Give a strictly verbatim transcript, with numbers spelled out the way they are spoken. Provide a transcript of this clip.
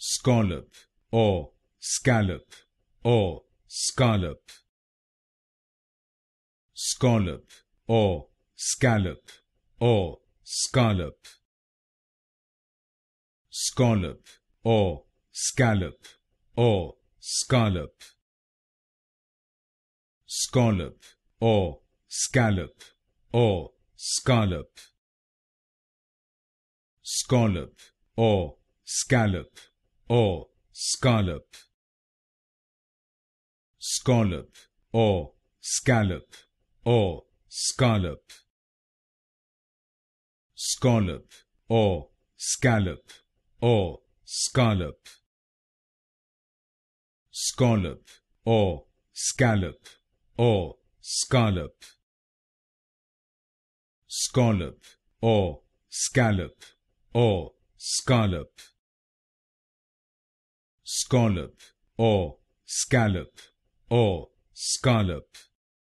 scallop, or scallop, or scallop, scallop, or scallop, or scallop, scallop, or scallop, or scallop, scallop, or scallop, or scallop, scallop, or scallop, or scallop, scallop, or scallop, or scallop, scallop, or scallop, or scallop, scallop, or scallop, or scallop, scallop, or scallop, or scallop, scallop, or scallop, or scallop.